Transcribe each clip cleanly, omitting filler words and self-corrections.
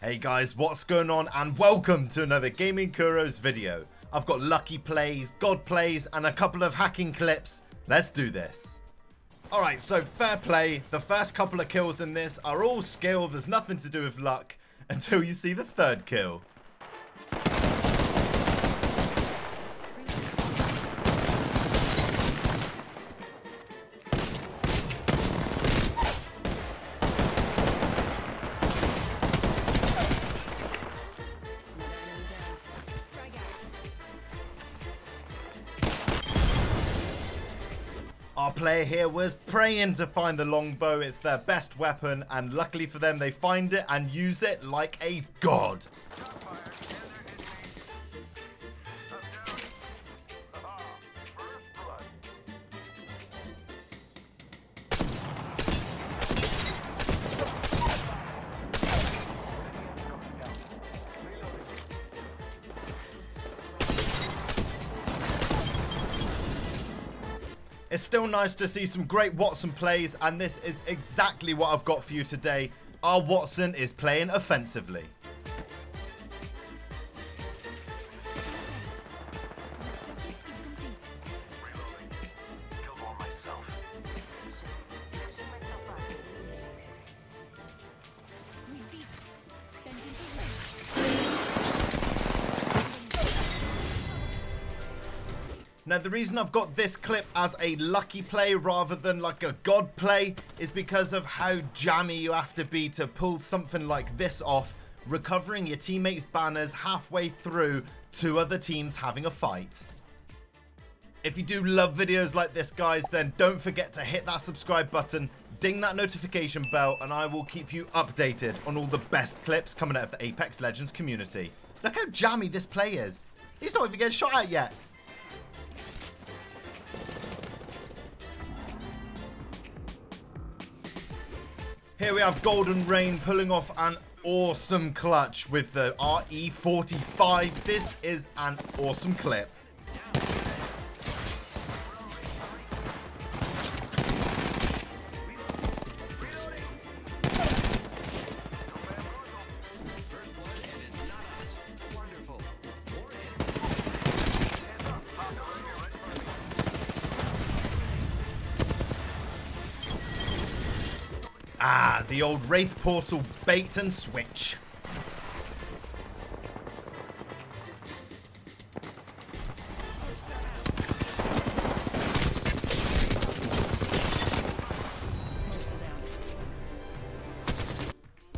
Hey guys, what's going on and welcome to another Gaming Kuros video. I've got lucky plays, god plays and a couple of hacking clips. Let's do this. Alright, so fair play. The first couple of kills in this are all skill. There's nothing to do with luck until you see the third kill. Our player here was praying to find the longbow. It's their best weapon, and luckily for them, they find it and use it like a god. It's still nice to see some great Wattson plays, and this is exactly what I've got for you today. Our Wattson is playing offensively. Now, the reason I've got this clip as a lucky play rather than like a god play is because of how jammy you have to be to pull something like this off, recovering your teammates' banners halfway through two other teams having a fight. If you do love videos like this, guys, then don't forget to hit that subscribe button, ding that notification bell, and I will keep you updated on all the best clips coming out of the Apex Legends community. Look how jammy this play is. He's not even getting shot at yet. Here we have Golden Rain pulling off an awesome clutch with the RE45. This is an awesome clip. Ah, the old Wraith portal bait and switch.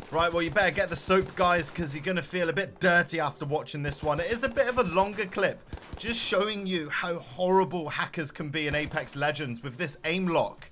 Right, well, you better get the soap, guys, because you're going to feel a bit dirty after watching this one. It is a bit of a longer clip, just showing you how horrible hackers can be in Apex Legends with this aim lock.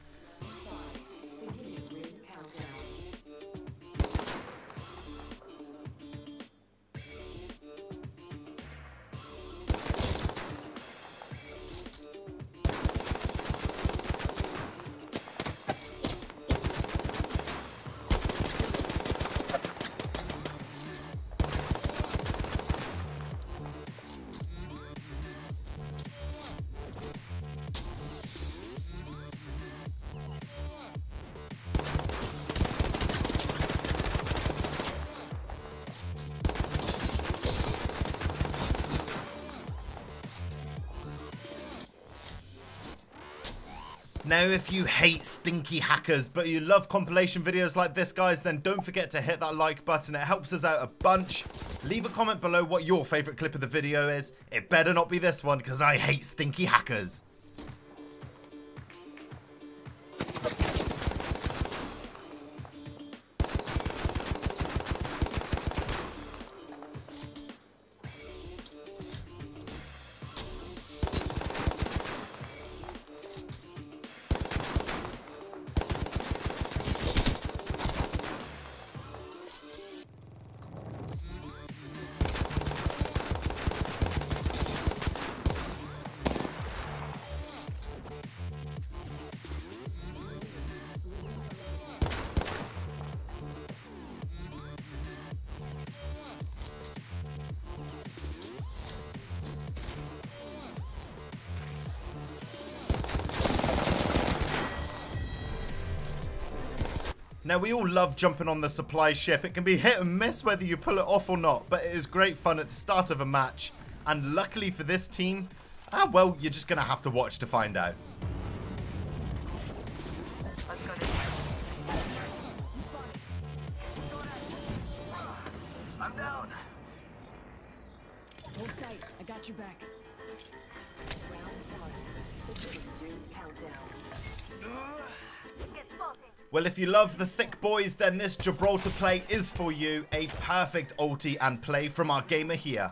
Now, if you hate stinky hackers, but you love compilation videos like this, guys, then don't forget to hit that like button. It helps us out a bunch. Leave a comment below what your favourite clip of the video is. It better not be this one, because I hate stinky hackers. Now, we all love jumping on the supply ship. It can be hit and miss whether you pull it off or not, but it is great fun at the start of a match. And luckily for this team, well, you're just going to have to watch to find out. I'm down. Hold tight. I got your back. Well, if you love the thick boys, then this Gibraltar play is for you. A perfect ulti and play from our gamer here.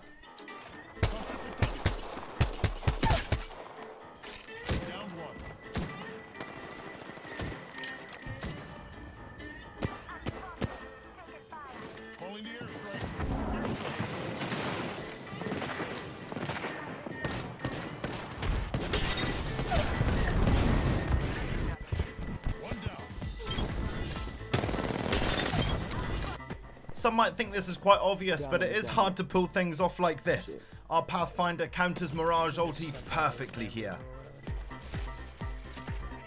Some might think this is quite obvious, but it is hard to pull things off like this. Our Pathfinder counters Mirage ulti perfectly here.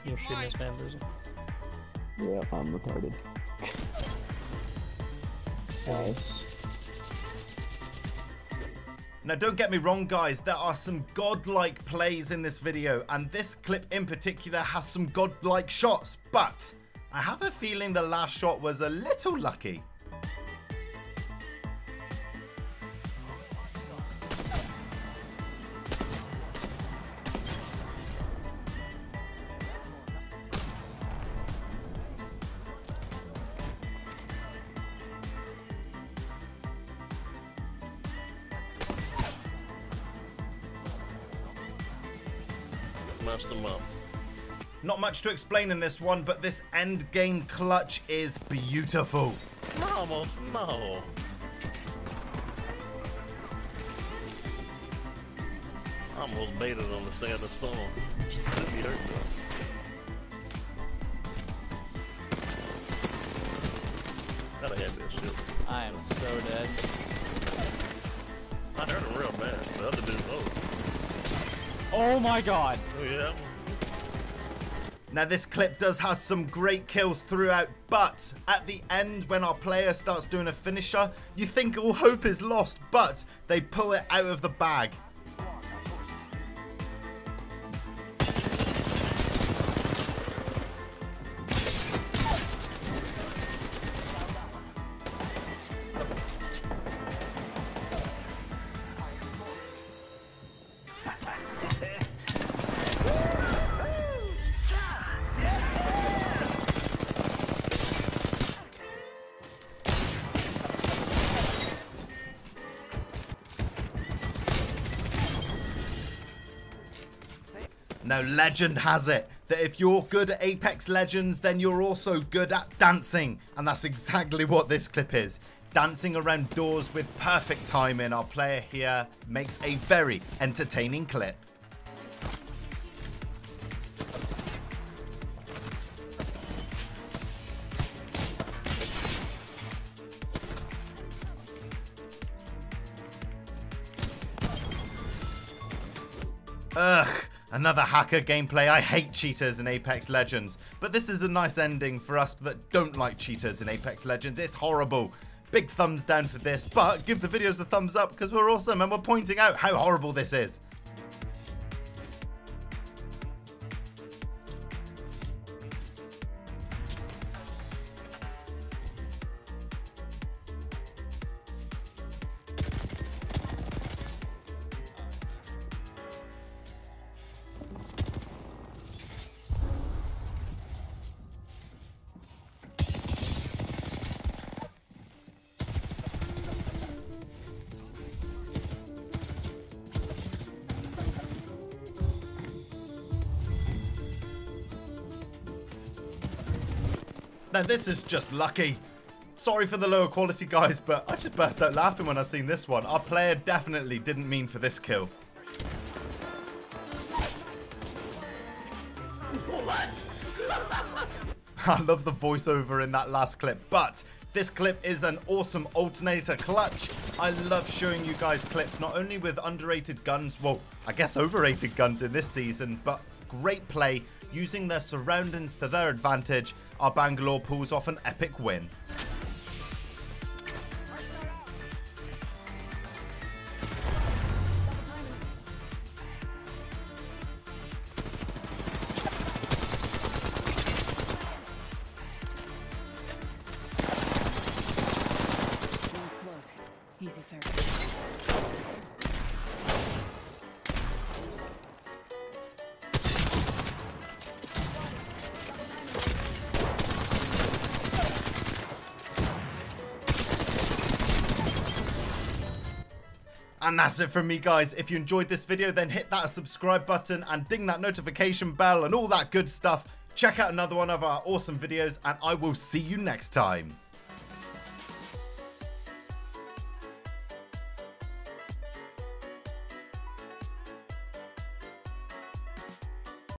You're shooting his members. Yeah, I'm retarded. Nice. Now, don't get me wrong, guys. There are some godlike plays in this video, and this clip in particular has some godlike shots, but I have a feeling the last shot was a little lucky. Not much to explain in this one, but this end game clutch is beautiful. Vamos, no. I almost baited on the side of the phone. Let me hurt though. Gotta have this shit. I am so dead. I hurt him real bad. The other dude's low. Oh my god! Oh, yeah. Now, this clip does have some great kills throughout, but at the end when our player starts doing a finisher, you think all hope is lost, but they pull it out of the bag. Now, legend has it that if you're good at Apex Legends, then you're also good at dancing. And that's exactly what this clip is. Dancing around doors with perfect timing. Our player here makes a very entertaining clip. Ugh. Another hacker gameplay. I hate cheaters in Apex Legends, but this is a nice ending for us that don't like cheaters in Apex Legends. It's horrible. Big thumbs down for this, but give the videos a thumbs up because we're awesome and we're pointing out how horrible this is. Now, this is just lucky. Sorry for the lower quality, guys, but I just burst out laughing when I seen this one. Our player definitely didn't mean for this kill. I love the voiceover in that last clip, but this clip is an awesome alternator clutch. I love showing you guys clips, not only with underrated guns, well, I guess overrated guns in this season, but great play using their surroundings to their advantage, our Bangalore pulls off an epic win. And that's it from me, guys. If you enjoyed this video, then hit that subscribe button and ding that notification bell and all that good stuff. Check out another one of our awesome videos, and I will see you next time.